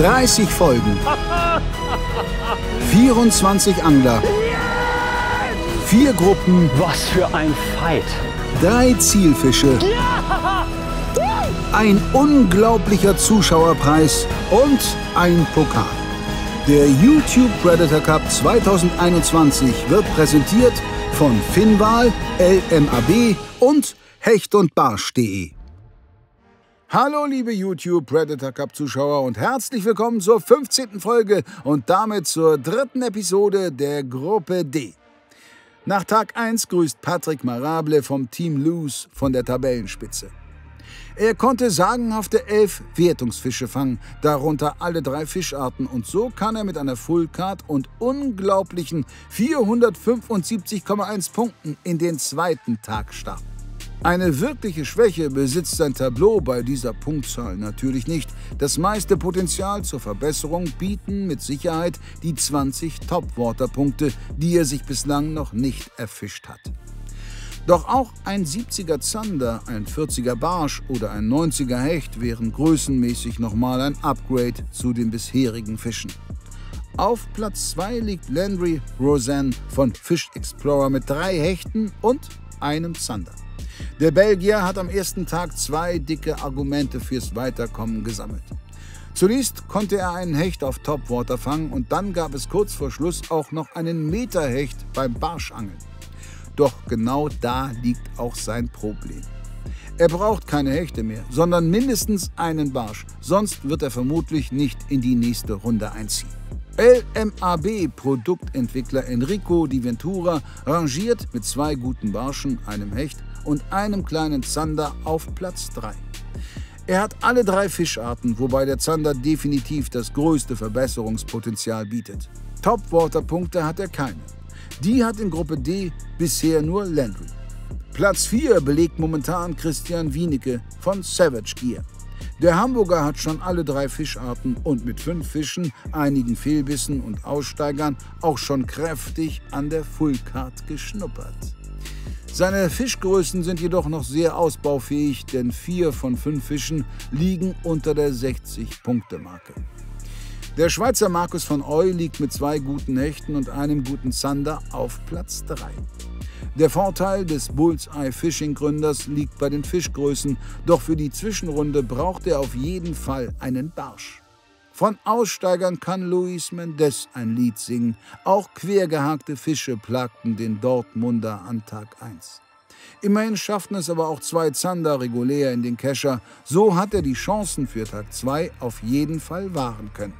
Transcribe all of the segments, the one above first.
30 Folgen, 24 Angler, 4 Gruppen, was für ein Fight, 3 Zielfische, ein unglaublicher Zuschauerpreis und ein Pokal. Der YouTube Predator Cup 2021 wird präsentiert von Finnwal, LMAB und hechtundbarsch.de. Hallo liebe YouTube Predator Cup Zuschauer und herzlich willkommen zur 15. Folge und damit zur 3. Episode der Gruppe D. Nach Tag 1 grüßt Patrick Marable vom Team Loose von der Tabellenspitze. Er konnte sagenhafte 11 Wertungsfische fangen, darunter alle 3 Fischarten, und so kann er mit einer Full Card und unglaublichen 475,1 Punkten in den 2. Tag starten. Eine wirkliche Schwäche besitzt sein Tableau bei dieser Punktzahl natürlich nicht. Das meiste Potenzial zur Verbesserung bieten mit Sicherheit die 20 Topwater-Punkte, die er sich bislang noch nicht erfischt hat. Doch auch ein 70er Zander, ein 40er Barsch oder ein 90er Hecht wären größenmäßig nochmal ein Upgrade zu den bisherigen Fischen. Auf Platz 2 liegt Landry Rosan von Fish Explorer mit 3 Hechten und einem Zander. Der Belgier hat am ersten Tag 2 dicke Argumente fürs Weiterkommen gesammelt. Zunächst konnte er einen Hecht auf Topwater fangen und dann gab es kurz vor Schluss auch noch einen Meterhecht beim Barschangeln. Doch genau da liegt auch sein Problem. Er braucht keine Hechte mehr, sondern mindestens einen Barsch, sonst wird er vermutlich nicht in die nächste Runde einziehen. LMAB-Produktentwickler Enrico Di Ventura rangiert mit 2 guten Barschen, einem Hecht und einem kleinen Zander auf Platz 3. Er hat alle 3 Fischarten, wobei der Zander definitiv das größte Verbesserungspotenzial bietet. Topwater-Punkte hat er keine. Die hat in Gruppe D bisher nur Landry. Platz 4 belegt momentan Christian Wieneke von Savage Gear. Der Hamburger hat schon alle 3 Fischarten und mit 5 Fischen, einigen Fehlbissen und Aussteigern auch schon kräftig an der Full Card geschnuppert. Seine Fischgrößen sind jedoch noch sehr ausbaufähig, denn 4 von 5 Fischen liegen unter der 60-Punkte-Marke. Der Schweizer Markus von Euw liegt mit 2 guten Hechten und einem guten Zander auf Platz 3. Der Vorteil des Bullseye-Fishing-Gründers liegt bei den Fischgrößen, doch für die Zwischenrunde braucht er auf jeden Fall einen Barsch. Von Aussteigern kann Luis Mendez ein Lied singen. Auch quergehakte Fische plagten den Dortmunder an Tag 1. Immerhin schafften es aber auch 2 Zander regulär in den Kescher. So hat er die Chancen für Tag 2 auf jeden Fall wahren können.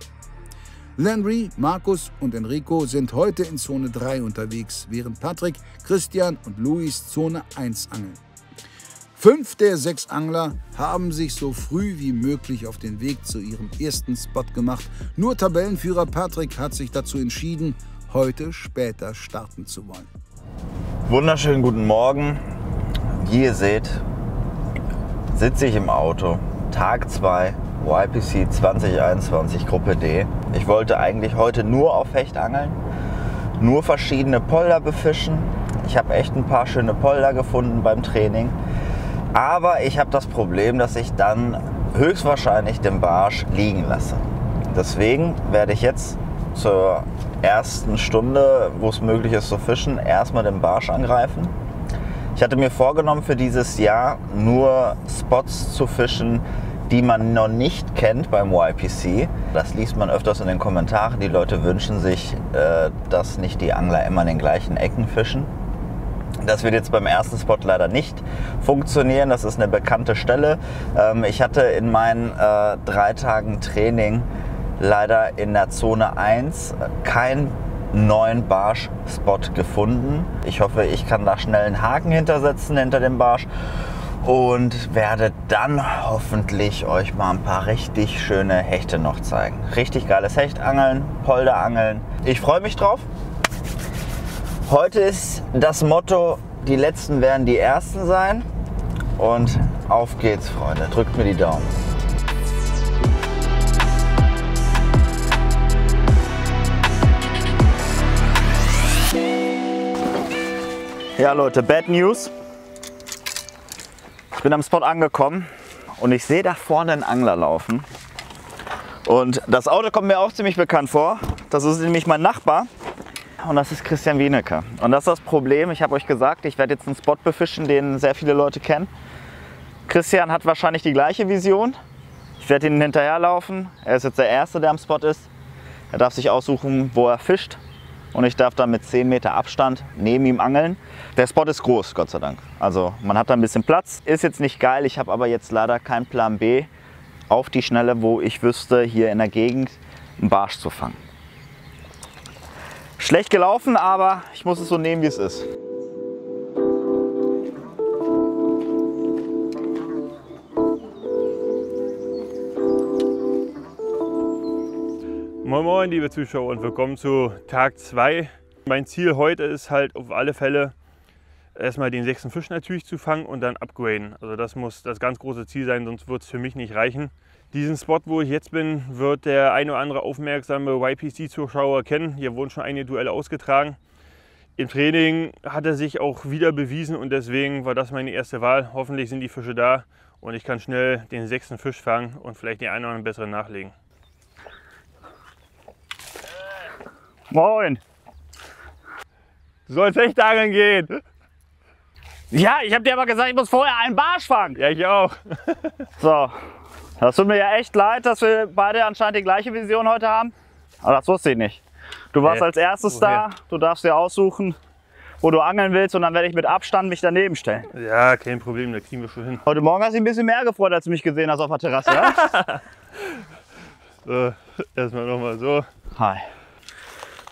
Landry, Markus und Enrico sind heute in Zone 3 unterwegs, während Patrick, Christian und Luis Zone 1 angeln. 5 der 6 Angler haben sich so früh wie möglich auf den Weg zu ihrem ersten Spot gemacht. Nur Tabellenführer Patrick hat sich dazu entschieden, heute später starten zu wollen. Wunderschönen guten Morgen. Wie ihr seht, sitze ich im Auto. Tag 2. YPC 2021 Gruppe D. Ich wollte eigentlich heute nur auf Hecht angeln, nur verschiedene Polder befischen. Ich habe echt ein paar schöne Polder gefunden beim Training. Aber ich habe das Problem, dass ich dann höchstwahrscheinlich den Barsch liegen lasse. Deswegen werde ich jetzt zur ersten Stunde, wo es möglich ist zu fischen, erstmal den Barsch angreifen. Ich hatte mir vorgenommen, für dieses Jahr nur Spots zu fischen, die man noch nicht kennt beim YPC. Das liest man öfters in den Kommentaren. Die Leute wünschen sich, dass nicht die Angler immer in den gleichen Ecken fischen. Das wird jetzt beim ersten Spot leider nicht funktionieren. Das ist eine bekannte Stelle. Ich hatte in meinen 3 Tagen Training leider in der Zone 1 keinen neuen Barsch-Spot gefunden. Ich hoffe, ich kann da schnell einen Haken hintersetzen hinter dem Barsch und werde dann hoffentlich euch mal ein paar richtig schöne Hechte noch zeigen. Richtig geiles Hechtangeln, Polderangeln. Ich freue mich drauf. Heute ist das Motto, die Letzten werden die Ersten sein. Und auf geht's, Freunde. Drückt mir die Daumen. Ja Leute, Bad News. Ich bin am Spot angekommen und ich sehe da vorne einen Angler laufen Und das Auto kommt mir auch ziemlich bekannt vor. Das ist nämlich mein Nachbar. Und das ist Christian Wieneke. Und das ist das Problem. Ich habe euch gesagt, ich werde jetzt einen Spot befischen, den sehr viele Leute kennen. Christian hat wahrscheinlich die gleiche Vision. Ich werde ihn hinterherlaufen. Er ist jetzt der Erste, der am Spot ist. Er darf sich aussuchen, wo er fischt. Und ich darf dann mit 10 Meter Abstand neben ihm angeln. Der Spot ist groß, Gott sei Dank. Also man hat da ein bisschen Platz. Ist jetzt nicht geil. Ich habe aber jetzt leider keinen Plan B auf die Schnelle, wo ich wüsste, hier in der Gegend einen Barsch zu fangen. Schlecht gelaufen, aber ich muss es so nehmen, wie es ist. Moin Moin, liebe Zuschauer, und willkommen zu Tag 2. Mein Ziel heute ist halt auf alle Fälle erstmal den 6. Fisch natürlich zu fangen und dann upgraden. Also das muss das ganz große Ziel sein, sonst wird es für mich nicht reichen. Diesen Spot, wo ich jetzt bin, wird der ein oder andere aufmerksame YPC-Zuschauer kennen. Hier wurden schon einige Duelle ausgetragen. Im Training hat er sich auch wieder bewiesen und deswegen war das meine erste Wahl. Hoffentlich sind die Fische da und ich kann schnell den 6. Fisch fangen und vielleicht den einen oder anderen besseren nachlegen. Moin! Soll's echt angeln gehen? Ja, ich habe dir aber gesagt, ich muss vorher einen Barsch fangen. Ja, ich auch. So. Das tut mir ja echt leid, dass wir beide anscheinend die gleiche Vision heute haben. Aber das wusste ich nicht. Du warst als erstes da, du darfst dir aussuchen, wo du angeln willst, und dann werde ich mit Abstand mich daneben stellen. Ja, kein Problem, da kriegen wir schon hin. Heute Morgen hast du dich ein bisschen mehr gefreut, als du mich gesehen hast auf der Terrasse, ja? So, erstmal nochmal so. Hi.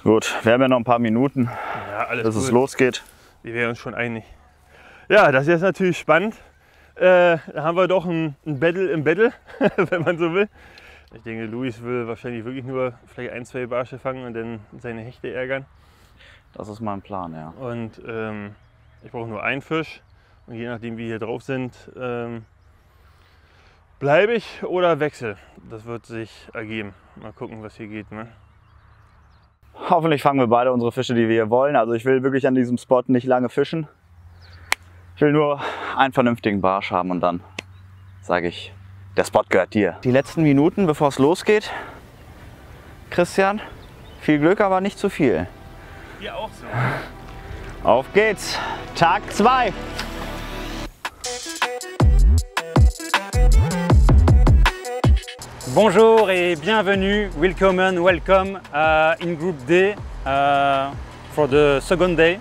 Gut, wir haben ja noch ein paar Minuten, ja, alles bis es losgeht. Wir wären uns schon einig. Ja, das ist jetzt natürlich spannend. Da haben wir doch ein Battle im Battle, wenn man so will. Ich denke, Luis will wahrscheinlich wirklich nur vielleicht 1, 2 Barsche fangen und dann seine Hechte ärgern. Das ist mein Plan, ja. Und ich brauche nur einen Fisch und je nachdem, wie hier drauf sind, bleibe ich oder wechsle. Das wird sich ergeben. Mal gucken, was hier geht, ne? Hoffentlich fangen wir beide unsere Fische, die wir hier wollen. Also ich will wirklich an diesem Spot nicht lange fischen. Ich will nur einen vernünftigen Barsch haben und dann sage ich, der Spot gehört dir. Die letzten Minuten, bevor es losgeht, Christian, viel Glück, aber nicht zu viel. Dir auch so. Auf geht's, Tag 2. Bonjour et bienvenue, welcome in Group D for the second day.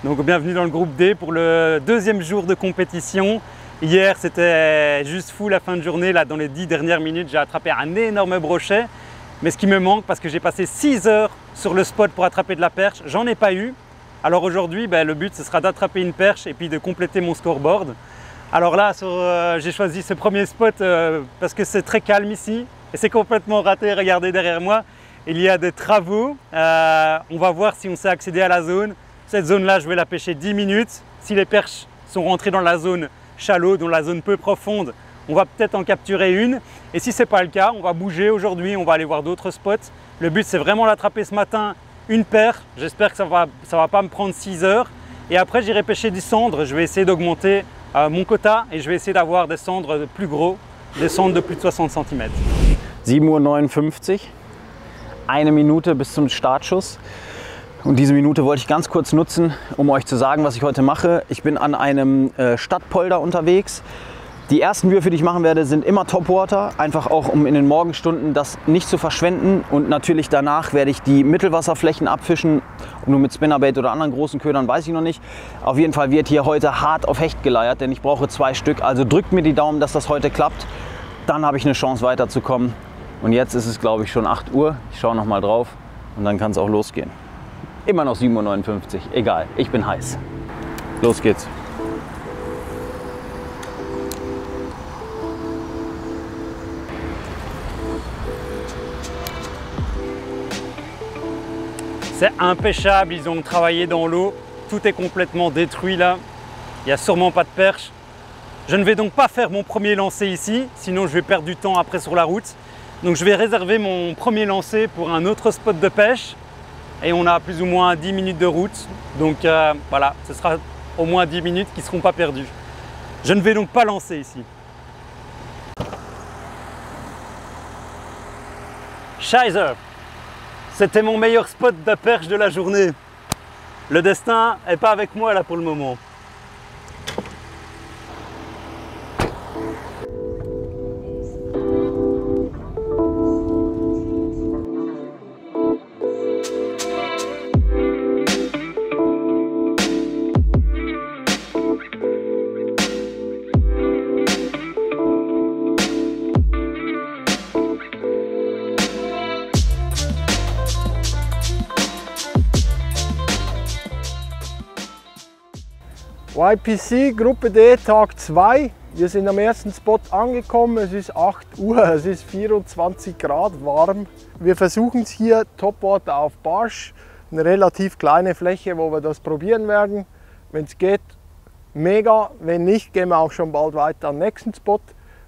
Donc bienvenue dans le groupe D pour le deuxième jour de compétition. Hier c'était juste fou la fin de journée, là dans les 10 dernières minutes j'ai attrapé un énorme brochet. Mais ce qui me manque, parce que j'ai passé 6 heures sur le spot pour attraper de la perche, j'en ai pas eu. Alors aujourd'hui le but ce sera d'attraper une perche et puis de compléter mon scoreboard. Alors là j'ai choisi ce premier spot parce que c'est très calme ici et c'est complètement raté. Regardez derrière moi, il y a des travaux, on va voir si on sait accéder à la zone. Cette zone-là, je vais la pêcher 10 minutes. Si les perches sont rentrées dans la zone shallow, dans la zone peu profonde, on va peut-être en capturer une. Et si ce n'est pas le cas, on va bouger aujourd'hui, on va aller voir d'autres spots. Le but, c'est vraiment d'attraper ce matin une paire. J'espère que ça va pas me prendre 6 heures. Et après, j'irai pêcher du cendre. Je vais essayer d'augmenter mon quota et je vais essayer d'avoir des cendres plus gros, des cendres de plus de 60 cm. 7:59 Uhr, eine Minute bis zum Startschuss. Und diese Minute wollte ich ganz kurz nutzen, um euch zu sagen, was ich heute mache. Ich bin an einem Stadtpolder unterwegs. Die ersten Würfe, die ich machen werde, sind immer Topwater. Einfach auch, um in den Morgenstunden das nicht zu verschwenden. Und natürlich danach werde ich die Mittelwasserflächen abfischen. Ob nur mit Spinnerbait oder anderen großen Ködern, weiß ich noch nicht. Auf jeden Fall wird hier heute hart auf Hecht geleiert, denn ich brauche 2 Stück. Also drückt mir die Daumen, dass das heute klappt. Dann habe ich eine Chance weiterzukommen. Und jetzt ist es, glaube ich, schon 8 Uhr. Ich schaue nochmal drauf und dann kann es auch losgehen. Immer noch 7:59 Uhr, egal, ich bin heiß. Los geht's. C'est impêchable, ils ont travaillé dans l'eau. Tout est complètement détruit là. Il n'y a sûrement pas de perche. Je ne vais donc pas faire mon premier lancer ici, sinon je vais perdre du temps après sur la route. Donc je vais réserver mon premier lancer pour un autre spot de pêche. Et on a plus ou moins 10 minutes de route, donc voilà, ce sera au moins 10 minutes qui ne seront pas perdues. Je ne vais donc pas lancer ici. Scheiße, c'était mon meilleur spot de perche de la journée. Le destin n'est pas avec moi là pour le moment. YPC Gruppe D, Tag 2. Wir sind am ersten Spot angekommen. Es ist 8 Uhr, es ist 24 Grad warm. Wir versuchen es hier Topwater auf Barsch. Eine relativ kleine Fläche, wo wir das probieren werden. Wenn es geht, mega. Wenn nicht, gehen wir auch schon bald weiter am nächsten Spot.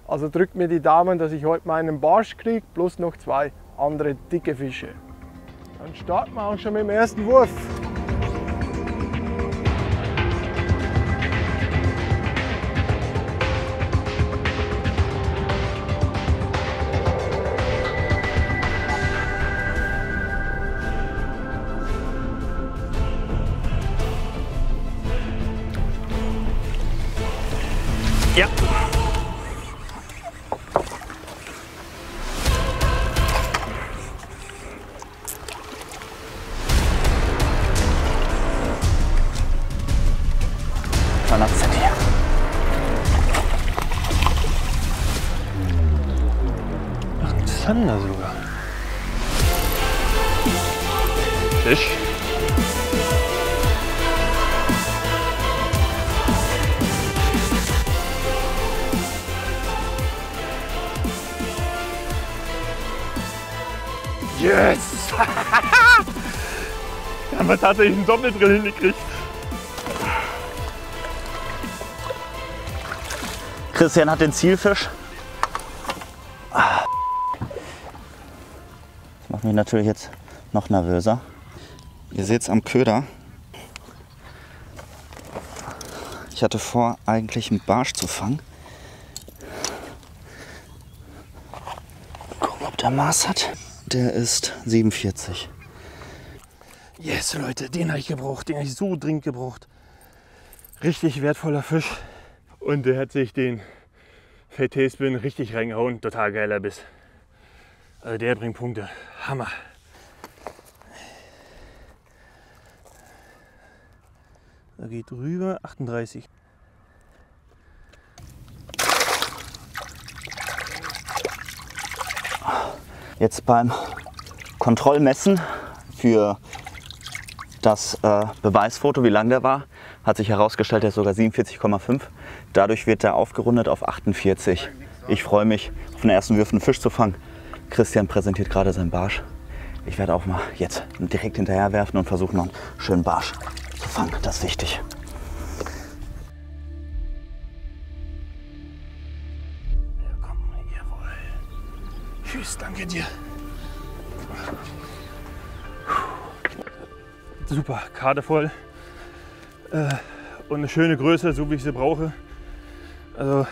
Also drückt mir die Daumen, dass ich heute meinen Barsch kriege, plus noch 2 andere dicke Fische. Dann starten wir auch schon mit dem ersten Wurf. Ja. Dann hat's dir. Ach, ein Zander sogar. Fisch. Yes! Da haben wir tatsächlich einen Doppel drin hingekriegt. Christian hat den Zielfisch. Das macht mich natürlich jetzt noch nervöser. Ihr seht es am Köder. Ich hatte vor, eigentlich einen Barsch zu fangen. Gucken, ob der Maß hat. Der ist 47. Yes, Leute, den habe ich gebraucht. Den habe ich so dringend gebraucht. Richtig wertvoller Fisch. Und der hat sich den Fat Tail Spin richtig reingehauen. Total geiler Biss. Also der bringt Punkte. Hammer. Da geht rüber. 38. Jetzt beim Kontrollmessen für das Beweisfoto, wie lang der war, hat sich herausgestellt, der ist sogar 47,5. Dadurch wird er aufgerundet auf 48. Ich freue mich, auf den ersten Würfen einen Fisch zu fangen. Christian präsentiert gerade seinen Barsch. Ich werde auch mal jetzt direkt hinterher werfen und versuchen, noch einen schönen Barsch zu fangen. Das ist wichtig. Tschüss, danke dir. Super, Karte voll und eine schöne Größe, so wie ich sie brauche. Also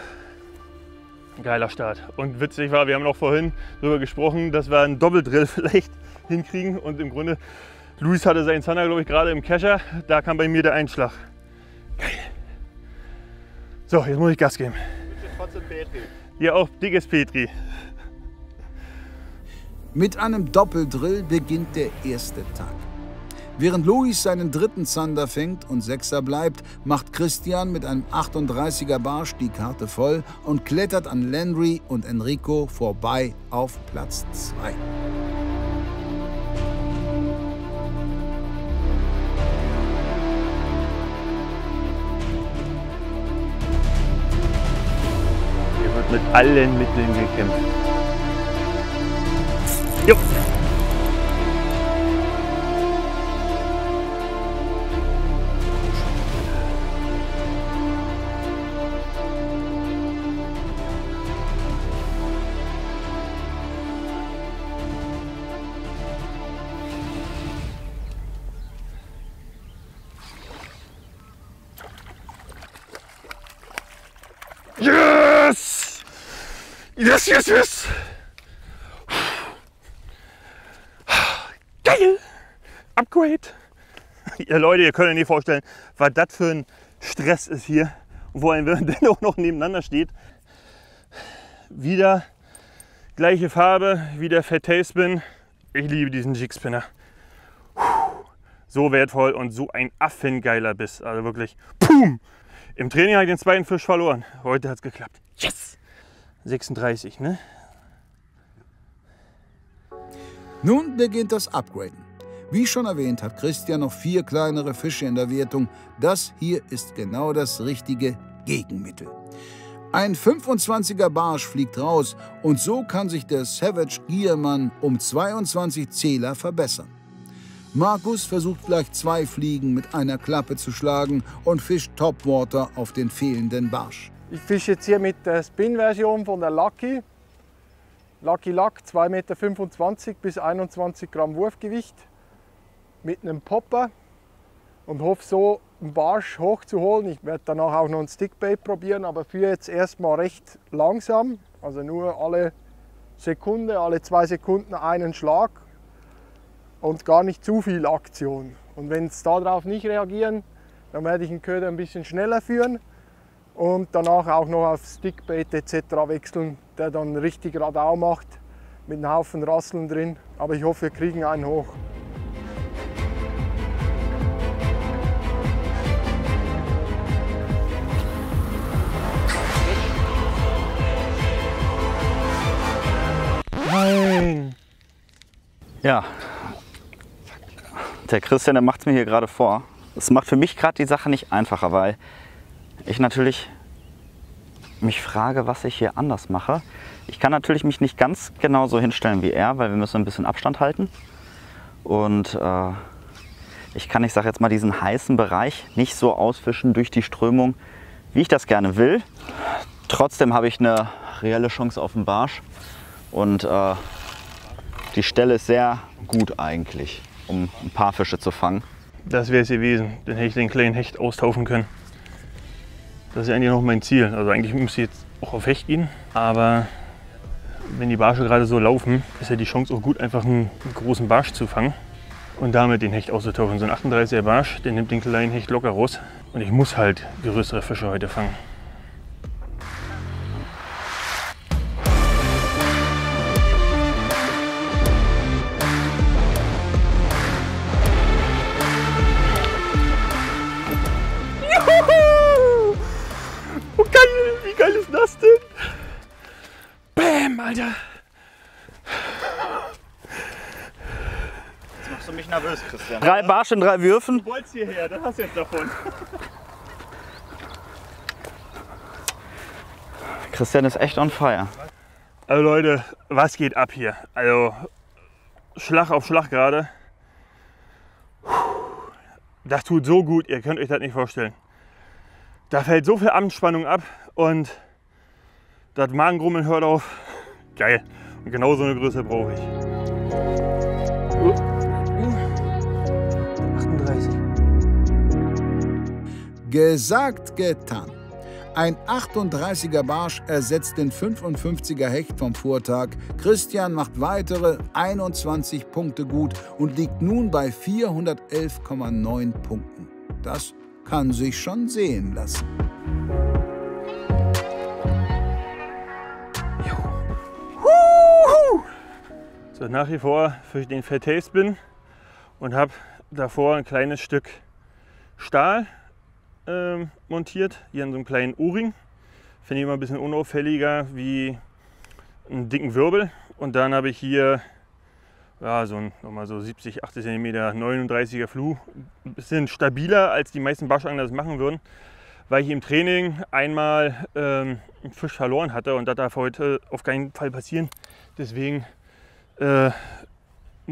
geiler Start. Und witzig war, wir haben noch vorhin darüber gesprochen, dass wir einen Doppeldrill vielleicht hinkriegen. Und im Grunde, Luis hatte seinen Zander, glaube ich, gerade im Kescher. Da kam bei mir der Einschlag. Geil. So, jetzt muss ich Gas geben. Ja, auch dickes Petri. Mit einem Doppeldrill beginnt der erste Tag. Während Louis seinen dritten Zander fängt und Sechser bleibt, macht Christian mit einem 38er Barsch die Karte voll und klettert an Landry und Enrico vorbei auf Platz 2. Hier wird mit allen Mitteln gekämpft. Jo. Yes! Yes, yes, yes! Geil! Upgrade! Ihr Leute, ihr könnt euch nicht vorstellen, was das für ein Stress ist hier. Und vor allem, wenn man dann auch noch nebeneinander steht. Wieder gleiche Farbe, wieder Fat Tail Spin. Ich liebe diesen Jig-Spinner. So wertvoll und so ein affengeiler Biss. Also wirklich, pum! Im Training habe ich den zweiten Fisch verloren. Heute hat es geklappt. Yes! 36, ne? Nun beginnt das Upgraden. Wie schon erwähnt, hat Christian noch 4 kleinere Fische in der Wertung. Das hier ist genau das richtige Gegenmittel. Ein 25er Barsch fliegt raus und so kann sich der Savage Gearmann um 22 Zähler verbessern. Markus versucht gleich 2 Fliegen mit einer Klappe zu schlagen und fischt Topwater auf den fehlenden Barsch. Ich fische jetzt hier mit der Spin-Version von der Lucky Luck, 2,25 Meter bis 21 Gramm Wurfgewicht mit einem Popper und hoffe so einen Barsch hochzuholen. Ich werde danach auch noch ein Stickbait probieren, aber führe jetzt erstmal recht langsam, also nur alle Sekunde, alle 2 Sekunden einen Schlag und gar nicht zu viel Aktion. Und wenn es darauf nicht reagieren, dann werde ich den Köder ein bisschen schneller führen und danach auch noch auf Stickbait etc. wechseln, der dann richtig Radau macht, mit einem Haufen Rasseln drin. Aber ich hoffe, wir kriegen einen hoch. Nein! Ja, der Christian, der macht es mir hier gerade vor. Das macht für mich gerade die Sache nicht einfacher, weil ich natürlich mich frage, was ich hier anders mache. Ich kann natürlich mich nicht ganz genau so hinstellen wie er, weil wir müssen ein bisschen Abstand halten. Und ich kann, ich sage jetzt mal, diesen heißen Bereich nicht so ausfischen durch die Strömung, wie ich das gerne will. Trotzdem habe ich eine reelle Chance auf den Barsch. Und die Stelle ist sehr gut eigentlich, um ein paar Fische zu fangen. Das wäre es gewesen, dann hätte ich den kleinen Hecht austauschen können. Das ist eigentlich noch mein Ziel. Also eigentlich müsste ich jetzt auch auf Hecht gehen, aber wenn die Barsche gerade so laufen, ist ja die Chance auch gut, einfach einen großen Barsch zu fangen und damit den Hecht auszutauschen. So ein 38er Barsch, der nimmt den kleinen Hecht locker raus und ich muss halt größere Fische heute fangen. Bäm, Alter! Jetzt machst du mich nervös, Christian. 3 Barsche in 3 Würfen. Du wolltest hierher, das hast du jetzt davon. Christian ist echt on fire. Also Leute, was geht ab hier? Also Schlag auf Schlag gerade. Das tut so gut, ihr könnt euch das nicht vorstellen. Da fällt so viel Anspannung ab und das Magengrummeln hört auf. Geil. Und genau so eine Größe brauche ich. 38. Gesagt, getan. Ein 38er Barsch ersetzt den 55er Hecht vom Vortag. Christian macht weitere 21 Punkte gut und liegt nun bei 411,9 Punkten. Das kann sich schon sehen lassen. So, nach wie vor für den Fat Tail Spin und habe davor ein kleines Stück Stahl montiert, hier an so einem kleinen O-Ring. Finde ich immer ein bisschen unauffälliger wie einen dicken Wirbel. Und dann habe ich hier ja, so ein nochmal so 70, 80 cm 39er Fluh. Ein bisschen stabiler als die meisten Barschangler das machen würden, weil ich im Training einmal einen Fisch verloren hatte und das darf heute auf keinen Fall passieren. Deswegen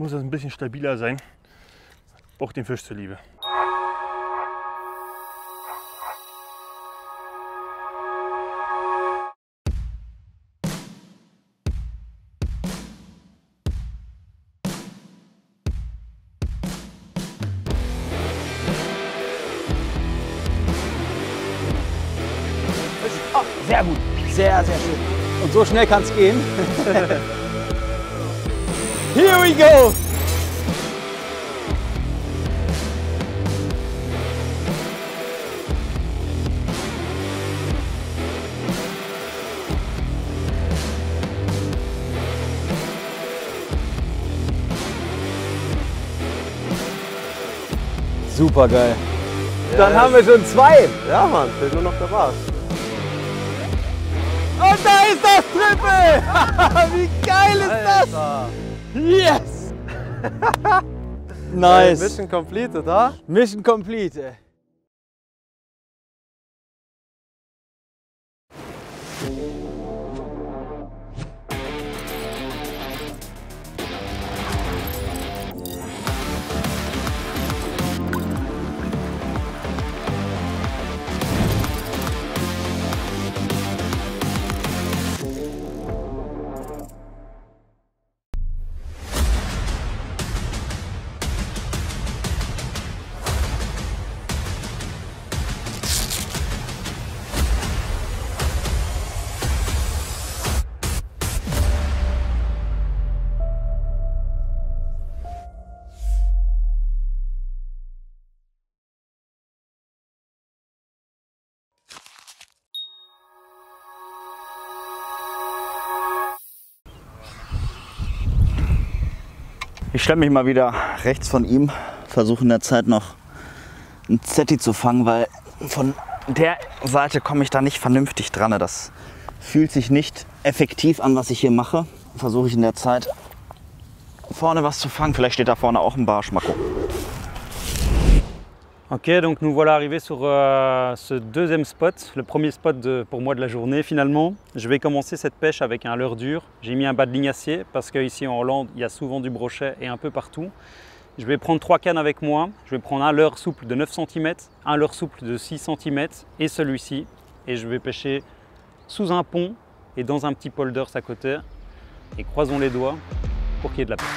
muss das ein bisschen stabiler sein, auch dem Fisch zuliebe. Oh, sehr gut, sehr, sehr schön. Und so schnell kann es gehen. Here we go! Super geil. Ja, dann haben wir schon zwei. Ja, Mann, fehlt nur noch der Barsch. Und da ist das Triple! Wie geil ist Alter. Das? Yes! Nice. Mission complete, oder? Mission complete, ey. Ich stelle mich mal wieder rechts von ihm, versuche in der Zeit noch einen Zetti zu fangen, weil von der Seite komme ich da nicht vernünftig dran. Das fühlt sich nicht effektiv an, was ich hier mache. Versuche ich in der Zeit vorne was zu fangen. Vielleicht steht da vorne auch ein Barsch, mal gucken. Ok, donc nous voilà arrivés sur ce deuxième spot, le premier spot pour moi de la journée finalement. Je vais commencer cette pêche avec un leurre dur. J'ai mis un bas de ligne acier parce qu'ici en Hollande, il y a souvent du brochet et un peu partout. Je vais prendre trois cannes avec moi. Je vais prendre un leurre souple de 9 cm, un leurre souple de 6 cm et celui-ci. Et je vais pêcher sous un pont et dans un petit polder à côté. Et croisons les doigts pour qu'il y ait de la pêche.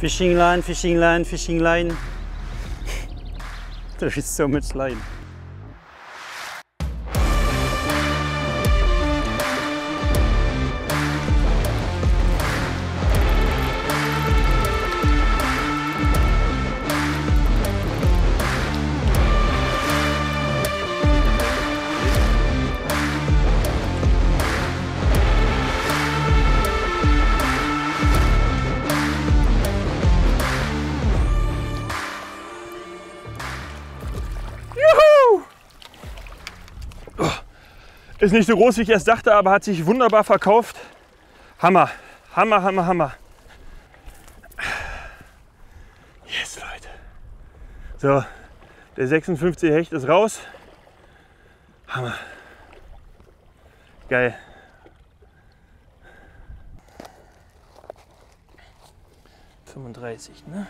Fishing line, fishing line, fishing line. There is so much line. Ist nicht so groß, wie ich erst dachte, aber hat sich wunderbar verkauft. Hammer, Hammer, Hammer, Hammer. Yes, Leute. So, der 56 Hecht ist raus. Hammer. Geil. ...35, ne?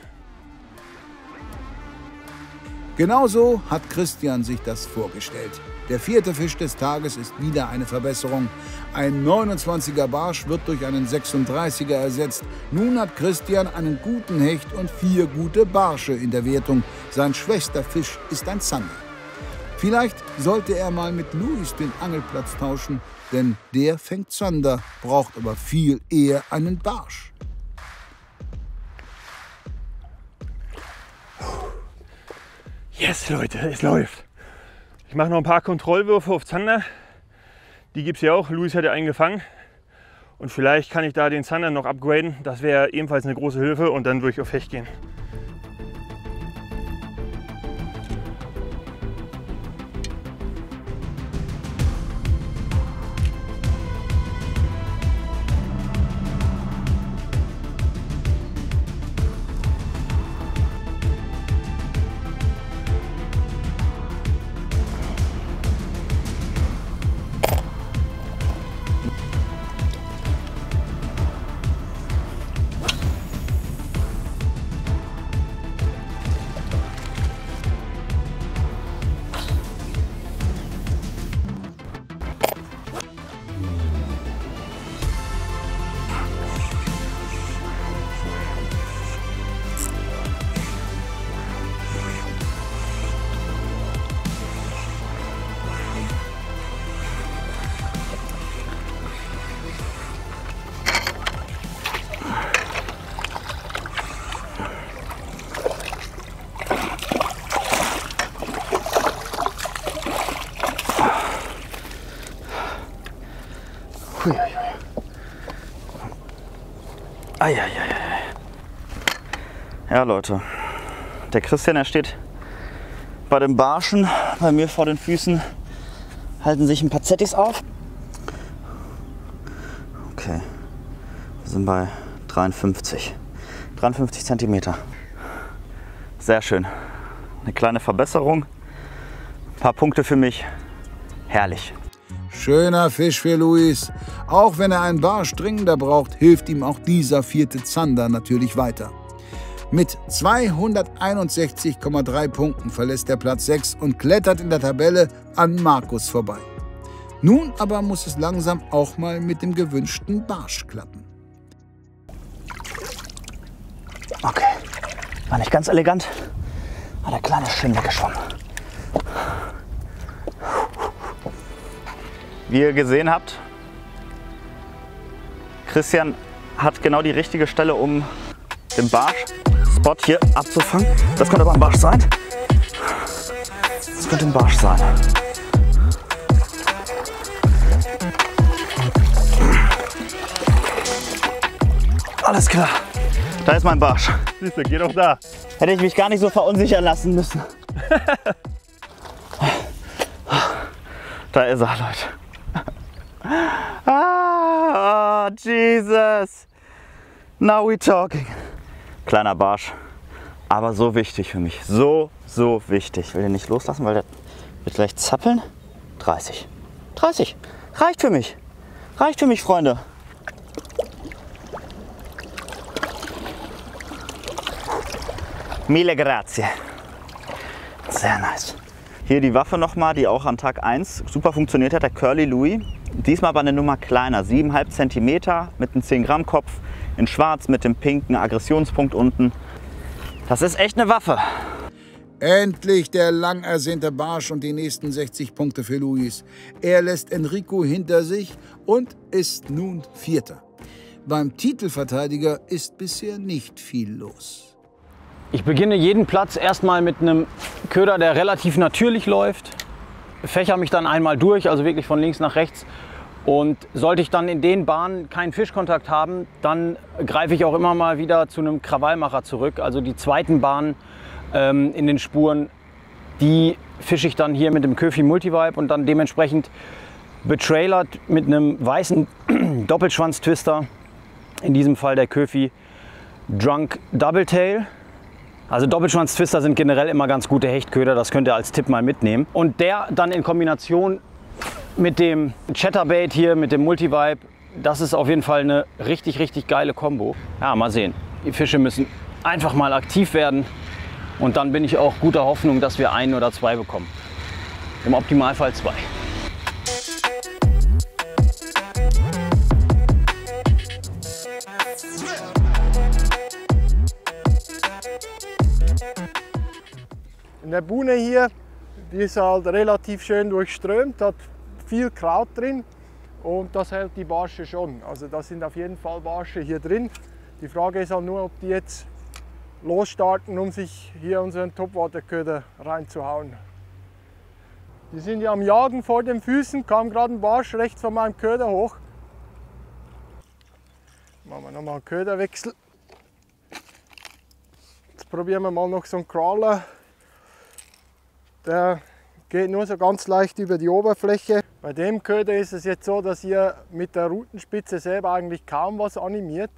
Genauso hat Christian sich das vorgestellt. Der vierte Fisch des Tages ist wieder eine Verbesserung. Ein 29er Barsch wird durch einen 36er ersetzt. Nun hat Christian einen guten Hecht und 4 gute Barsche in der Wertung. Sein schwächster Fisch ist ein Zander. Vielleicht sollte er mal mit Louis den Angelplatz tauschen, denn der fängt Zander, braucht aber viel eher einen Barsch. Yes, Leute, es läuft. Ich mache noch ein paar Kontrollwürfe auf Zander. Die gibt es ja auch. Louis hat ja einen gefangen. Und vielleicht kann ich da den Zander noch upgraden. Das wäre ebenfalls eine große Hilfe. Und dann würde ich auf Hecht gehen. Eieiei. Ja, Leute, der Christian, er steht bei dem Barschen, bei mir vor den Füßen halten sich ein paar Zettis auf. Okay, wir sind bei 53 Zentimeter. Sehr schön, eine kleine Verbesserung, ein paar Punkte für mich, herrlich. Schöner Fisch für Luis. Auch wenn er einen Barsch dringender braucht, hilft ihm auch dieser vierte Zander natürlich weiter. Mit 261,3 Punkten verlässt er Platz 6 und klettert in der Tabelle an Markus vorbei. Nun aber muss es langsam auch mal mit dem gewünschten Barsch klappen. Okay, war nicht ganz elegant, aber der Kleine ist schön weggeschwommen. Wie ihr gesehen habt, Christian hat genau die richtige Stelle, um den Barsch-Spot hier abzufangen. Das könnte aber ein Barsch sein. Das könnte ein Barsch sein. Alles klar, da ist mein Barsch. Siehst du, geh doch da. Hätte ich mich gar nicht so verunsichern lassen müssen. Da ist er, Leute. Ah, oh Jesus, now we talking. Kleiner Barsch, aber so wichtig für mich, so wichtig. Ich will den nicht loslassen, weil der wird gleich zappeln. 30, reicht für mich, Freunde. Mille grazie, sehr nice. Hier die Waffe nochmal, die auch am Tag 1 super funktioniert hat, der Curly Louis. Diesmal aber eine Nummer kleiner, 7,5 cm mit einem 10 Gramm Kopf, in schwarz mit dem pinken Aggressionspunkt unten. Das ist echt eine Waffe. Endlich der lang ersehnte Barsch und die nächsten 60 Punkte für Luis. Er lässt Enrico hinter sich und ist nun Vierter. Beim Titelverteidiger ist bisher nicht viel los. Ich beginne jeden Platz erstmal mit einem Köder, der relativ natürlich läuft. Fächer mich dann einmal durch, also wirklich von links nach rechts. Und sollte ich dann in den Bahnen keinen Fischkontakt haben, dann greife ich auch immer mal wieder zu einem Krawallmacher zurück. Also die zweiten Bahnen in den Spuren, die fische ich dann hier mit dem Köfi Multi Vibe und dann dementsprechend betrailert mit einem weißen Doppelschwanz-Twister. In diesem Fall der Köfi Drunk Double Tail. Also Doppelschwanz-Twister sind generell immer ganz gute Hechtköder, das könnt ihr als Tipp mal mitnehmen. Und der dann in Kombination mit dem Chatterbait hier, mit dem Multivibe, das ist auf jeden Fall eine richtig geile Kombo. Ja, mal sehen. Die Fische müssen einfach mal aktiv werden und dann bin ich auch guter Hoffnung, dass wir einen oder zwei bekommen. Im Optimalfall zwei. In der Buhne hier, die ist halt relativ schön durchströmt, hat viel Kraut drin und das hält die Barsche schon. Also da sind auf jeden Fall Barsche hier drin. Die Frage ist halt nur, ob die jetzt losstarten, um sich hier unseren Topwaterköder reinzuhauen. Die sind ja am Jagen vor den Füßen, kam gerade ein Barsch rechts von meinem Köder hoch. Machen wir nochmal einen Köderwechsel. Jetzt probieren wir mal noch so einen Crawler. Der geht nur so ganz leicht über die Oberfläche. Bei dem Köder ist es jetzt so, dass ihr mit der Rutenspitze selber eigentlich kaum was animiert.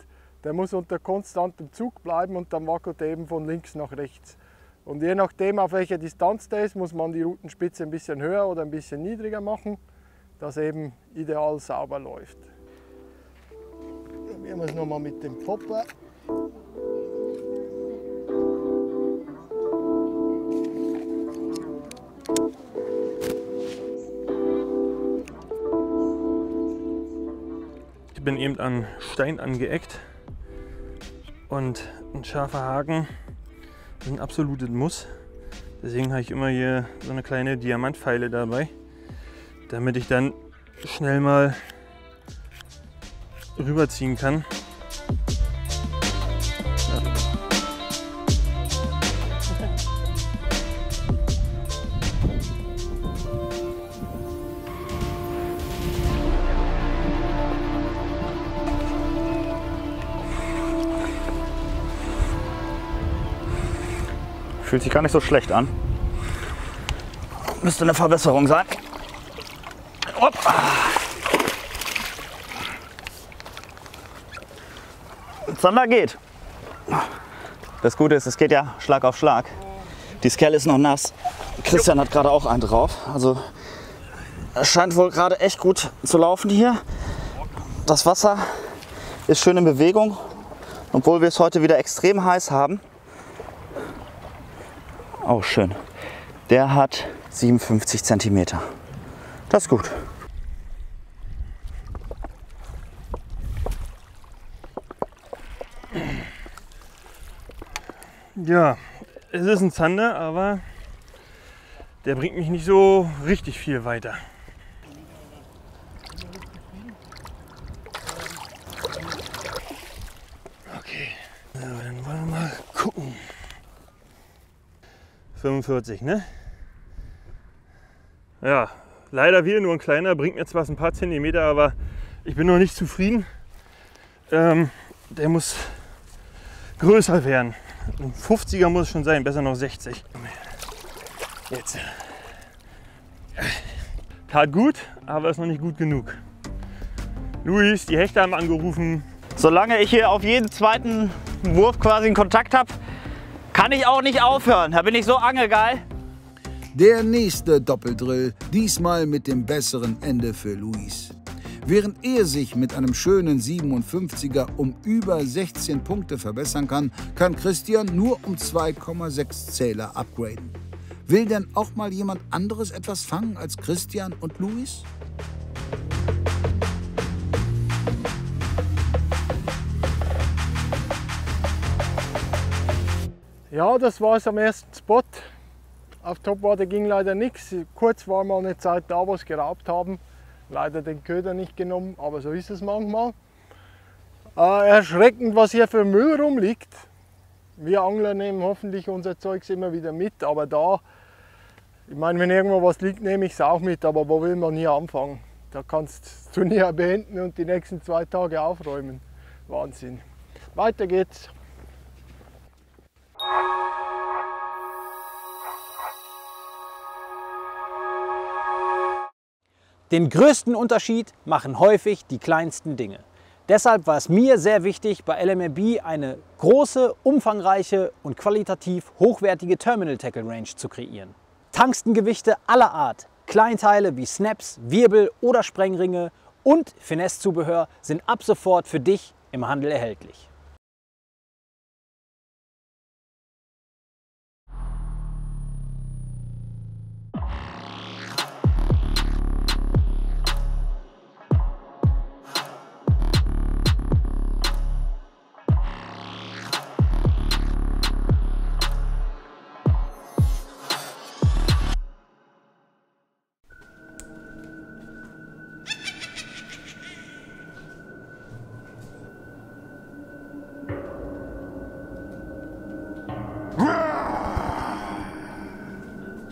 Der muss unter konstantem Zug bleiben und dann wackelt er eben von links nach rechts. Und je nachdem, auf welcher Distanz der ist, muss man die Rutenspitze ein bisschen höher oder ein bisschen niedriger machen, dass eben ideal sauber läuft. Probieren wir es nochmal mit dem Popper. Ich bin eben an Stein angeeckt und ein scharfer Haken ist ein absolutes Muss. Deswegen habe ich immer hier so eine kleine Diamantpfeile dabei, damit ich dann schnell mal rüberziehen kann. Fühlt sich gar nicht so schlecht an. Müsste eine Verbesserung sein. Hopp. Zander geht. Das Gute ist, es geht ja Schlag auf Schlag. Die Skerl ist noch nass. Christian hat gerade auch einen drauf. Also es scheint wohl gerade echt gut zu laufen hier. Das Wasser ist schön in Bewegung, obwohl wir es heute wieder extrem heiß haben. Auch schön. Der hat 57 cm. Das ist gut. Ja, es ist ein Zander, aber der bringt mich nicht so richtig viel weiter. Okay, so, dann wollen wir mal gucken. 45, ne? Ja, leider wieder nur ein kleiner, bringt mir zwar ein paar Zentimeter, aber ich bin noch nicht zufrieden. Der muss größer werden. Ein 50er muss schon sein, besser noch 60. Jetzt. Tat gut, aber ist noch nicht gut genug. Luis, die Hechte haben angerufen. Solange ich hier auf jeden zweiten Wurf quasi einen Kontakt habe, kann ich auch nicht aufhören. Da bin ich so angelgeil. Der nächste Doppeldrill, diesmal mit dem besseren Ende für Luis. Während er sich mit einem schönen 57er um über 16 Punkte verbessern kann, kann Christian nur um 2,6 Zähler upgraden. Will denn auch mal jemand anderes etwas fangen als Christian und Luis? Ja, das war es am ersten Spot. Auf Topwater ging leider nichts. Kurz war mal eine Zeit da, wo es geraubt haben. Leider den Köder nicht genommen, aber so ist es manchmal. Erschreckend, was hier für Müll rumliegt. Wir Angler nehmen hoffentlich unser Zeugs immer wieder mit, aber da, ich meine, wenn irgendwo was liegt, nehme ich es auch mit, aber wo will man hier anfangen? Da kannst du das Turnier beenden und die nächsten 2 Tage aufräumen. Wahnsinn. Weiter geht's. Den größten Unterschied machen häufig die kleinsten Dinge. Deshalb war es mir sehr wichtig, bei LMAB eine große, umfangreiche und qualitativ hochwertige Terminal Tackle Range zu kreieren. Tangstengewichte aller Art, Kleinteile wie Snaps, Wirbel oder Sprengringe und Finesse-Zubehör sind ab sofort für dich im Handel erhältlich.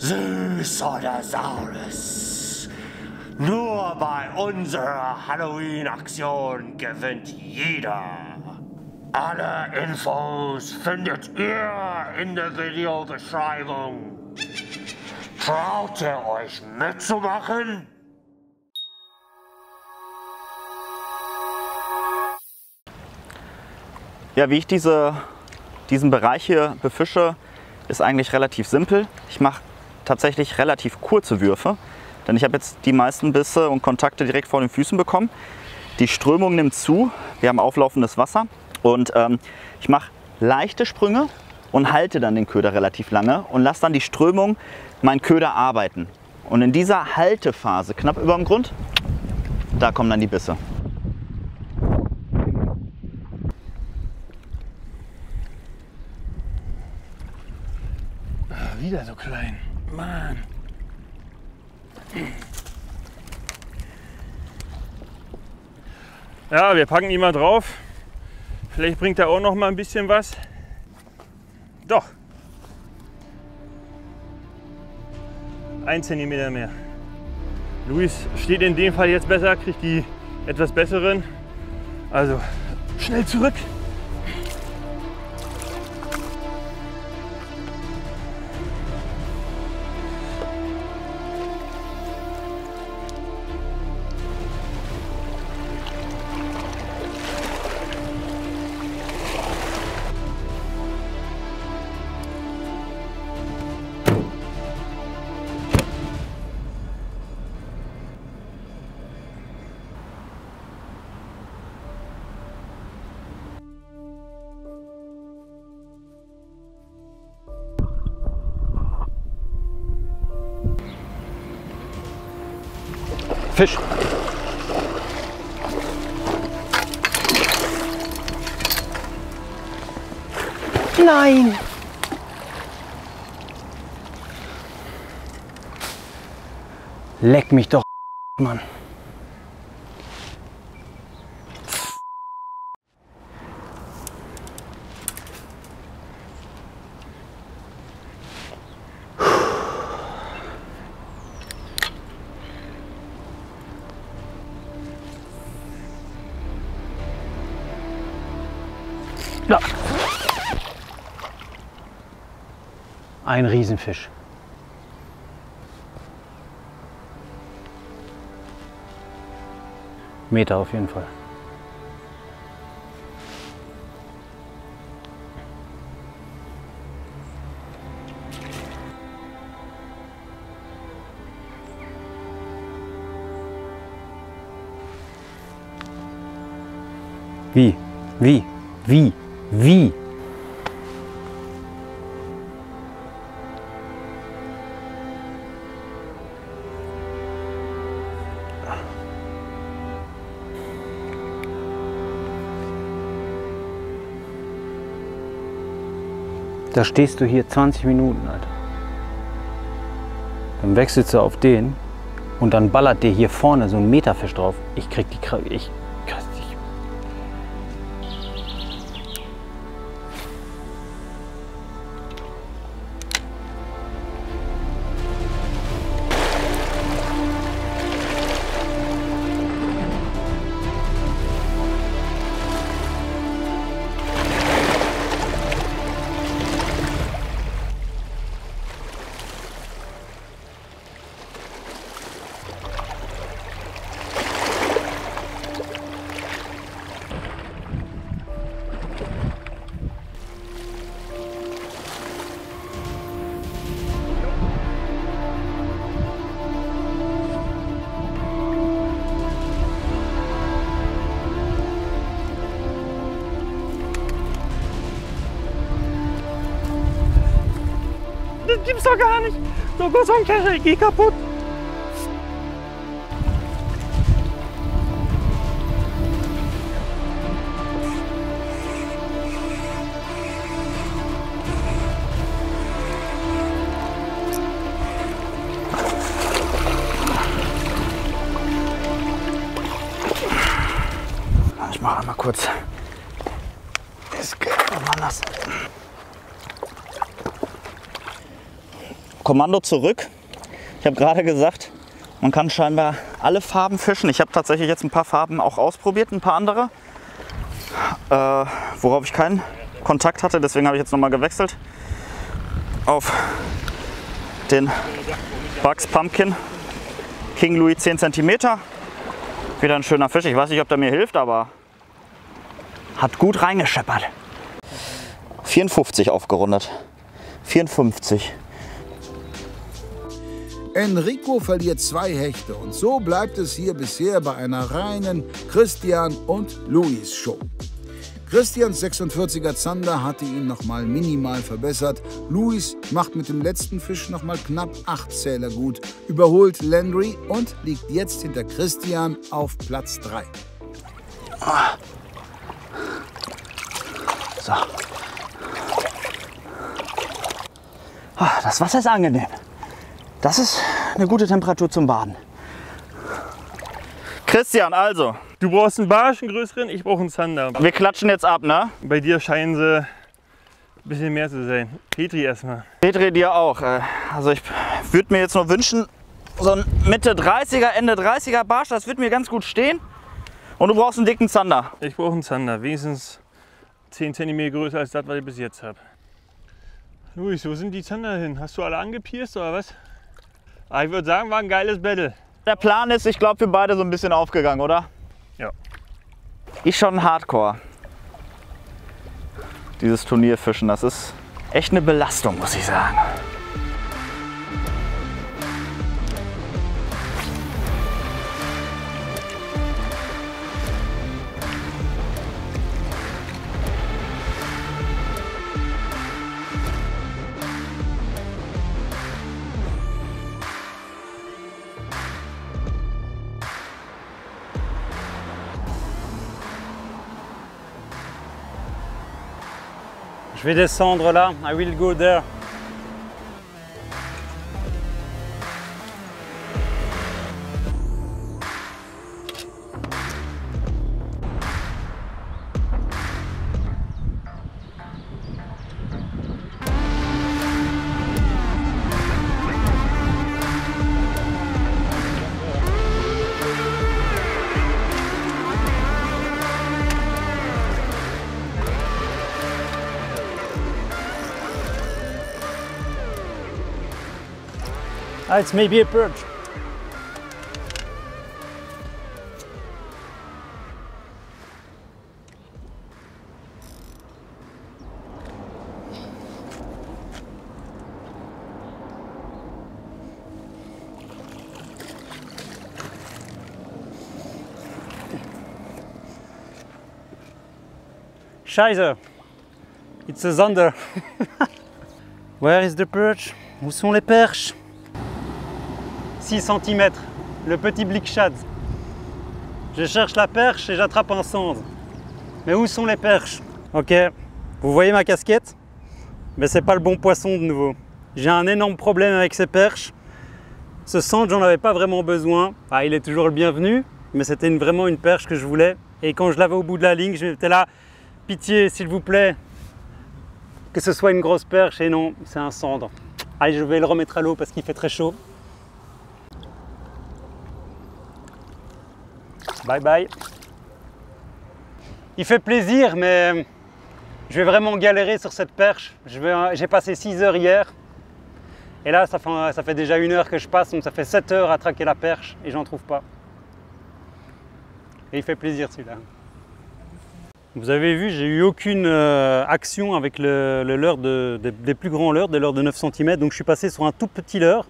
Süß oder Saures. Nur bei unserer Halloween-Aktion gewinnt jeder. Alle Infos findet ihr in der Videobeschreibung. Traut ihr euch mitzumachen? Ja, wie ich diesen Bereich hier befische, ist eigentlich relativ simpel. Ich mache tatsächlich relativ kurze Würfe, denn ich habe jetzt die meisten Bisse und Kontakte direkt vor den Füßen bekommen. Die Strömung nimmt zu, wir haben auflaufendes Wasser und ich mache leichte Sprünge und halte dann den Köder relativ lange und lasse dann die Strömung meinen Köder arbeiten. Und in dieser Haltephase, knapp über dem Grund, da kommen dann die Bisse. Wieder so klein. Mann. Ja, wir packen ihn mal drauf. Vielleicht bringt er auch noch mal ein bisschen was. Doch. 1 Zentimeter mehr. Luis steht in dem Fall jetzt besser, kriegt die etwas besseren. Also schnell zurück. Fisch. Nein! Leck mich doch, Mann. Ja. Ein Riesenfisch. Meter auf jeden Fall. Wie? Da stehst du hier 20 Minuten, Alter. Dann wechselst du auf den und dann ballert dir hier vorne so ein Meterfisch drauf. Ich krieg die Kraft. Das gibt's doch gar nicht! Sogar so ein Kerl, geh kaputt! Ich mache mal kurz. Das geht nochmal anders. Kommando zurück. Ich habe gerade gesagt, man kann scheinbar alle Farben fischen. Ich habe tatsächlich jetzt ein paar Farben auch ausprobiert, ein paar andere, worauf ich keinen Kontakt hatte. Deswegen habe ich jetzt nochmal gewechselt auf den Bugs Pumpkin King Louis 10 cm. Wieder ein schöner Fisch. Ich weiß nicht, ob der mir hilft, aber hat gut reingescheppert. 54 aufgerundet. 54. Enrico verliert 2 Hechte und so bleibt es hier bisher bei einer reinen Christian- und Louis-Show. Christians 46er Zander hatte ihn nochmal minimal verbessert. Louis macht mit dem letzten Fisch nochmal knapp 8 Zähler gut, überholt Landry und liegt jetzt hinter Christian auf Platz 3. So. Das Wasser ist angenehm. Das ist eine gute Temperatur zum Baden. Christian, also. Du brauchst einen Barsch, einen größeren, ich brauche einen Zander. Wir klatschen jetzt ab, ne? Bei dir scheinen sie ein bisschen mehr zu sein. Petri erstmal. Petri, dir auch. Also ich würde mir jetzt noch wünschen, so ein Mitte 30er, Ende 30er Barsch, das wird mir ganz gut stehen. Und du brauchst einen dicken Zander. Ich brauche einen Zander, wenigstens 10 cm größer als das, was ich bis jetzt habe. Luis, wo sind die Zander hin? Hast du alle angepierst oder was? Aber ich würde sagen, war ein geiles Battle. Der Plan ist, ich glaube, wir beide so ein bisschen aufgegangen, oder? Ja. Ich schon hardcore. Dieses Turnierfischen, das ist echt eine Belastung, muss ich sagen. Je vais descendre là. I will go there. It's maybe a perch. Scheiße, it's a zander. Where is the perch? Où sont les perches? 6 cm, le petit blickschatz. Je cherche la perche et j'attrape un sandre. Mais où sont les perches? Ok, vous voyez ma casquette? Mais c'est pas le bon poisson de nouveau. J'ai un énorme problème avec ces perches. Ce sandre, j'en avais pas vraiment besoin. Ah, il est toujours le bienvenu, mais c'était vraiment une perche que je voulais. Et quand je l'avais au bout de la ligne, j'étais là, pitié, s'il vous plaît, que ce soit une grosse perche. Et non, c'est un sandre. Allez, je vais le remettre à l'eau parce qu'il fait très chaud. Bye bye. Il fait plaisir, mais je vais vraiment galérer sur cette perche. J'ai passé 6 heures hier. Et là, ça fait déjà 1 heure que je passe, donc ça fait 7 heures à traquer la perche et j'en trouve pas. Et il fait plaisir celui-là. Vous avez vu, j'ai eu aucune action avec le leurre des plus grands leurres, des leurres de 9 cm. Donc je suis passé sur un tout petit leurre.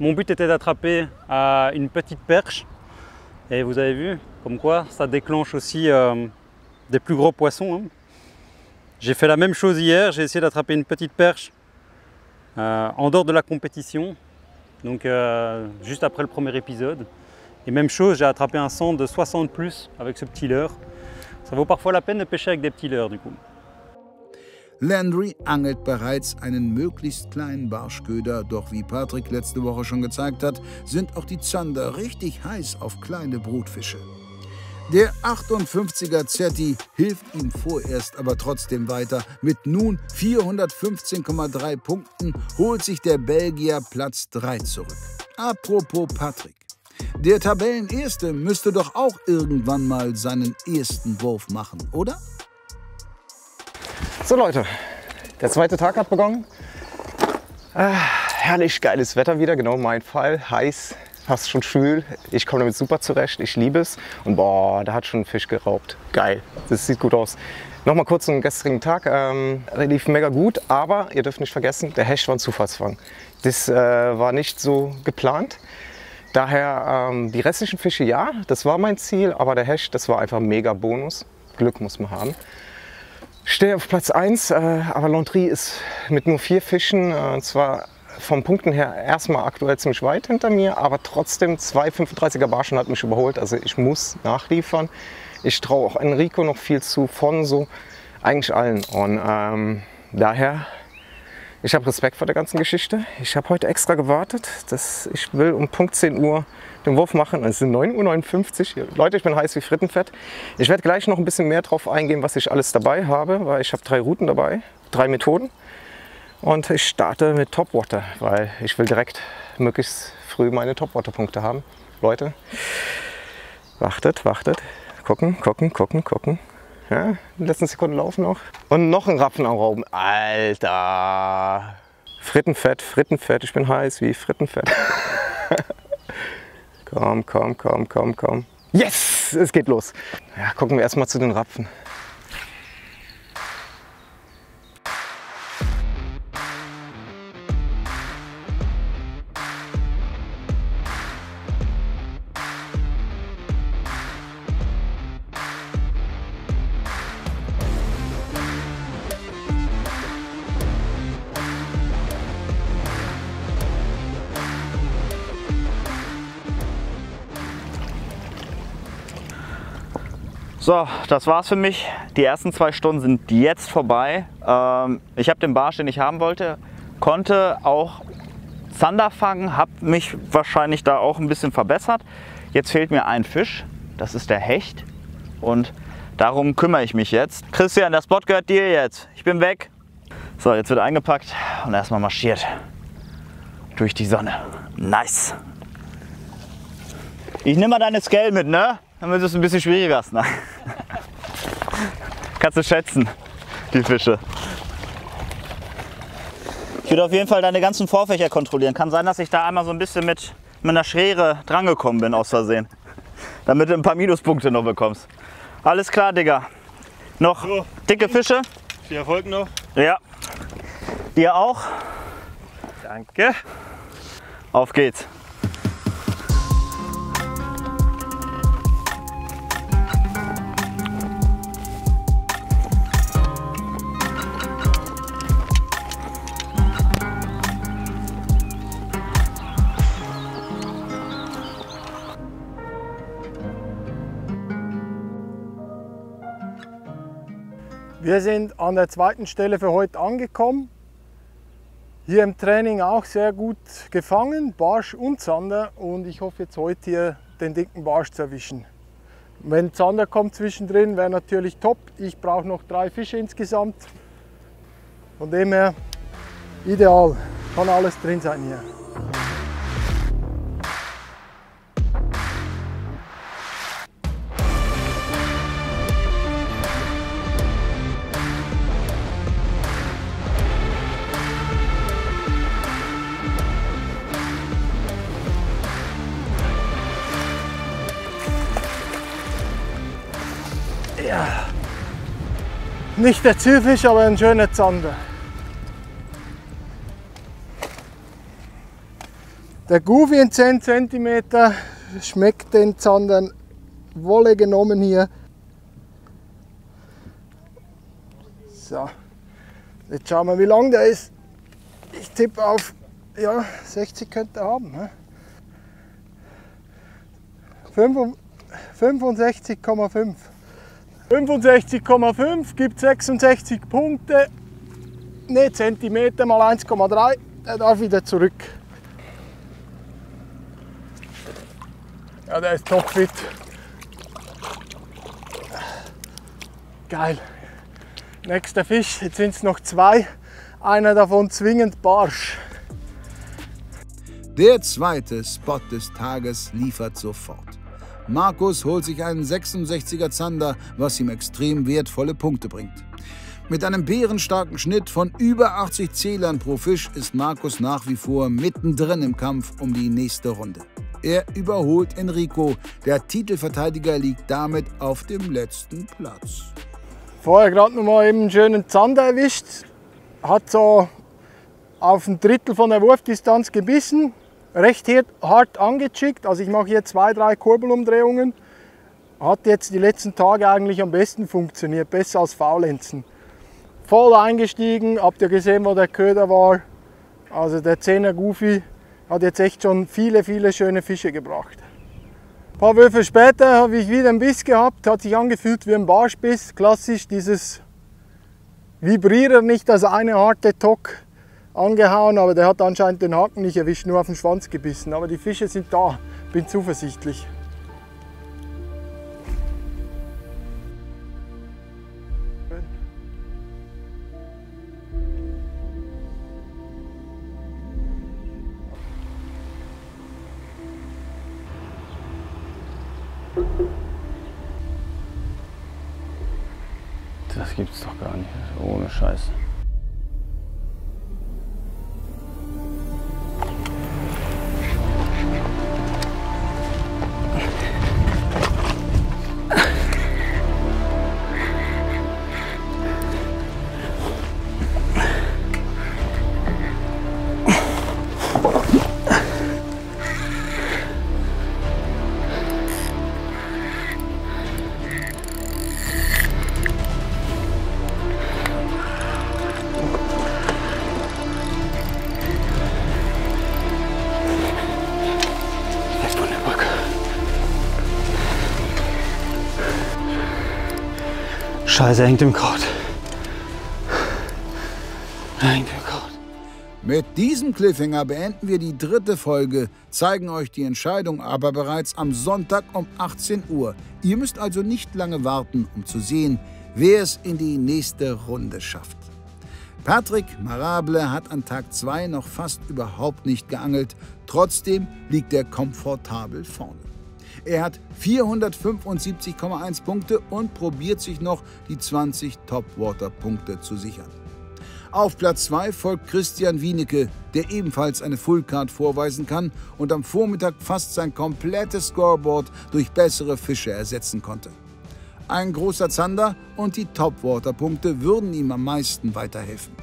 Mon but était d'attraper à une petite perche. Et vous avez vu, comme quoi ça déclenche aussi des plus gros poissons. Hein. J'ai fait la même chose hier, j'ai essayé d'attraper une petite perche en dehors de la compétition, donc juste après le premier épisode. Et même chose, j'ai attrapé un sandre de 60 plus avec ce petit leurre. Ça vaut parfois la peine de pêcher avec des petits leurres du coup. Landry angelt bereits einen möglichst kleinen Barschköder, doch wie Patrick letzte Woche schon gezeigt hat, sind auch die Zander richtig heiß auf kleine Brutfische. Der 58er Zetti hilft ihm vorerst aber trotzdem weiter. Mit nun 415,3 Punkten holt sich der Belgier Platz 3 zurück. Apropos Patrick. Der Tabellenerste müsste doch auch irgendwann mal seinen ersten Wurf machen, oder? So Leute, der zweite Tag hat begonnen. Herrlich geiles Wetter wieder, genau mein Fall. Heiß, fast schon schwül. Ich komme damit super zurecht, ich liebe es. Und boah, da hat schon ein Fisch geraubt. Geil, das sieht gut aus. Nochmal kurz zum gestrigen Tag. Lief mega gut, aber ihr dürft nicht vergessen, der Hecht war ein Zufallsfang. Das war nicht so geplant. Daher die restlichen Fische, ja, das war mein Ziel. Aber der Hecht, das war einfach ein mega Bonus. Glück muss man haben. Ich stehe auf Platz 1, aber Landry ist mit nur 4 Fischen, zwar vom Punkten her erstmal aktuell ziemlich weit hinter mir, aber trotzdem 2 35er Barschen hat mich überholt, also ich muss nachliefern. Ich traue auch Enrico noch viel zu, von so eigentlich allen. Und daher, ich habe Respekt vor der ganzen Geschichte. Ich habe heute extra gewartet, dass ich will um Punkt 10 Uhr den Wurf machen. Es sind 9:59 Uhr. Leute, ich bin heiß wie Frittenfett. Ich werde gleich noch ein bisschen mehr drauf eingehen, was ich alles dabei habe, weil ich habe 3 Routen dabei, 3 Methoden. Und ich starte mit Topwater, weil ich will direkt möglichst früh meine Topwater-Punkte haben. Leute, wartet, wartet, gucken, gucken, gucken, gucken. Ja, die letzten Sekunden laufen noch. Und noch ein Rapfen am Rauben. Alter! Frittenfett, Frittenfett. Ich bin heiß wie Frittenfett. Komm, komm, komm, komm, komm. Yes! Es geht los. Ja, gucken wir erstmal zu den Rapfen. So, das war's für mich. Die ersten 2 Stunden sind jetzt vorbei. Ich habe den Barsch, den ich haben wollte, konnte auch Zander fangen, habe mich wahrscheinlich da auch ein bisschen verbessert. Jetzt fehlt mir ein Fisch, das ist der Hecht und darum kümmere ich mich jetzt. Christian, der Spot gehört dir jetzt. Ich bin weg. So, jetzt wird eingepackt und erstmal marschiert. Durch die Sonne. Nice. Ich nehme mal deine Scale mit, ne? Dann wird es ein bisschen schwieriger. Ne? Kannst du schätzen, die Fische. Ich würde auf jeden Fall deine ganzen Vorfächer kontrollieren. Kann sein, dass ich da einmal so ein bisschen mit einer Schere drangekommen bin, aus Versehen. Damit du ein paar Minuspunkte noch bekommst. Alles klar, Digga. Noch so, dicke Fische. Viel Erfolg noch. Ja. Dir auch. Danke. Auf geht's. Wir sind an der 2. Stelle für heute angekommen. Hier im Training auch sehr gut gefangen, Barsch und Zander, und ich hoffe jetzt heute hier den dicken Barsch zu erwischen. Wenn Zander kommt zwischendrin, wäre natürlich top. Ich brauche noch 3 Fische insgesamt. Von dem her ideal, kann alles drin sein hier. Nicht der Zielfisch, aber ein schöner Zander. Der Goofy in 10 cm schmeckt den Zandern wolle genommen hier. So, jetzt schauen wir, wie lang der ist. Ich tippe auf, ja, 60 könnte er haben. Ne? 65,5. 65,5 gibt 66 Punkte, ne, Zentimeter mal 1,3, der darf wieder zurück. Ja, der ist topfit. Geil. Nächster Fisch, jetzt sind es noch 2, einer davon zwingend Barsch. Der zweite Spot des Tages liefert sofort. Markus holt sich einen 66er Zander, was ihm extrem wertvolle Punkte bringt. Mit einem bärenstarken Schnitt von über 80 Zählern pro Fisch ist Markus nach wie vor mittendrin im Kampf um die nächste Runde. Er überholt Enrico. Der Titelverteidiger liegt damit auf dem letzten Platz. Vorher gerade noch mal eben einen schönen Zander erwischt. Hat so auf 1/3 von der Wurfdistanz gebissen. Recht hart angechickt, also ich mache hier 2, 3 Kurbelumdrehungen. Hat jetzt die letzten Tage eigentlich am besten funktioniert, besser als Faulenzen. Voll eingestiegen, habt ihr gesehen, wo der Köder war. Also der 10er Goofy hat jetzt echt schon viele schöne Fische gebracht. Ein paar Würfe später habe ich wieder einen Biss gehabt, hat sich angefühlt wie ein Barschbiss. Klassisch dieses Vibrierer, nicht das eine harte Tock. Angehauen, aber der hat anscheinend den Haken nicht erwischt, nur auf den Schwanz gebissen. Aber die Fische sind da, bin zuversichtlich. Das gibt's doch gar nicht, ohne Scheiße. Scheiße, er hängt im Kraut. Er hängt im Kraut. Mit diesem Cliffhanger beenden wir die dritte Folge, zeigen euch die Entscheidung aber bereits am Sonntag um 18 Uhr. Ihr müsst also nicht lange warten, um zu sehen, wer es in die nächste Runde schafft. Patrick Marable hat an Tag 2 noch fast überhaupt nicht geangelt. Trotzdem liegt er komfortabel vorne. Er hat 475,1 Punkte und probiert sich noch die 20 Topwater-Punkte zu sichern. Auf Platz 2 folgt Christian Wieneke, der ebenfalls eine Fullcard vorweisen kann und am Vormittag fast sein komplettes Scoreboard durch bessere Fische ersetzen konnte. Ein großer Zander und die Topwater-Punkte würden ihm am meisten weiterhelfen.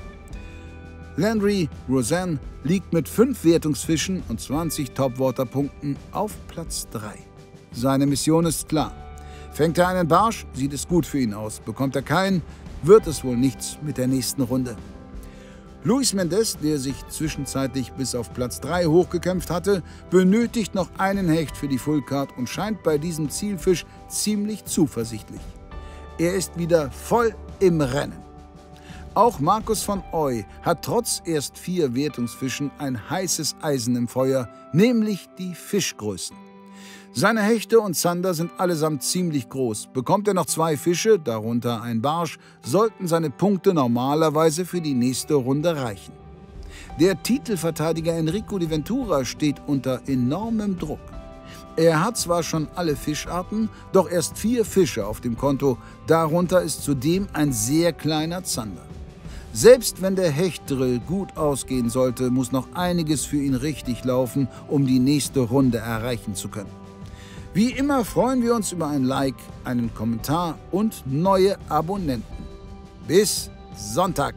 Landry Rosan liegt mit 5 Wertungsfischen und 20 Topwater-Punkten auf Platz 3. Seine Mission ist klar. Fängt er einen Barsch, sieht es gut für ihn aus. Bekommt er keinen, wird es wohl nichts mit der nächsten Runde. Luis Mendez, der sich zwischenzeitlich bis auf Platz 3 hochgekämpft hatte, benötigt noch einen Hecht für die Fullcard und scheint bei diesem Zielfisch ziemlich zuversichtlich. Er ist wieder voll im Rennen. Auch Markus von Euw hat trotz erst 4 Wertungsfischen ein heißes Eisen im Feuer, nämlich die Fischgrößen. Seine Hechte und Zander sind allesamt ziemlich groß. Bekommt er noch 2 Fische, darunter ein Barsch, sollten seine Punkte normalerweise für die nächste Runde reichen. Der Titelverteidiger Enrico Di Ventura steht unter enormem Druck. Er hat zwar schon alle Fischarten, doch erst 4 Fische auf dem Konto, darunter ist zudem ein sehr kleiner Zander. Selbst wenn der Hechtdrill gut ausgehen sollte, muss noch einiges für ihn richtig laufen, um die nächste Runde erreichen zu können. Wie immer freuen wir uns über ein Like, einen Kommentar und neue Abonnenten. Bis Sonntag!